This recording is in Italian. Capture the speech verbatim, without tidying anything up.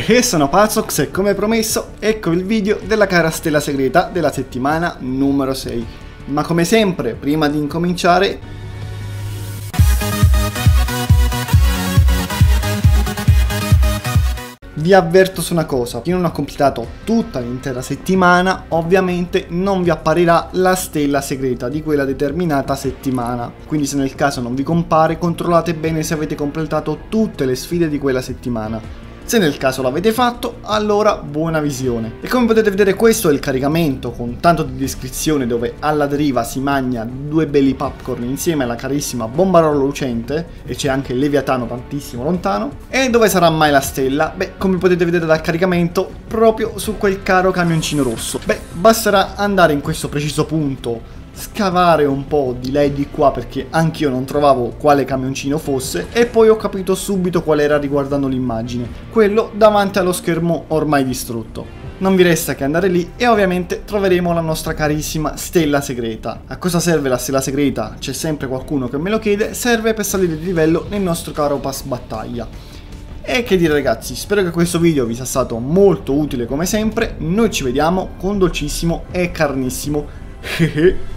Che sono Pazzox e come promesso ecco il video della cara stella segreta della settimana numero sei. Ma come sempre, prima di incominciare, vi avverto su una cosa: chi non ha completato tutta l'intera settimana ovviamente non vi apparirà la stella segreta di quella determinata settimana, quindi se nel caso non vi compare controllate bene se avete completato tutte le sfide di quella settimana. Se nel caso l'avete fatto, allora buona visione. E come potete vedere, questo è il caricamento con tanto di descrizione, dove alla deriva si mangia due belli popcorn insieme alla carissima bombarolo lucente, e c'è anche il leviatano tantissimo lontano. E dove sarà mai la stella? Beh, come potete vedere dal caricamento, proprio su quel caro camioncino rosso. Beh, basterà andare in questo preciso punto, scavare un po' di là e di qua, perché anch'io non trovavo quale camioncino fosse, e poi ho capito subito qual era riguardando l'immagine, quello davanti allo schermo ormai distrutto. Non vi resta che andare lì e ovviamente troveremo la nostra carissima stella segreta. A cosa serve la stella segreta? C'è sempre qualcuno che me lo chiede. Serve per salire di livello nel nostro caro pass battaglia. E che dire ragazzi, spero che questo video vi sia stato molto utile come sempre. Noi ci vediamo con dolcissimo e carnissimo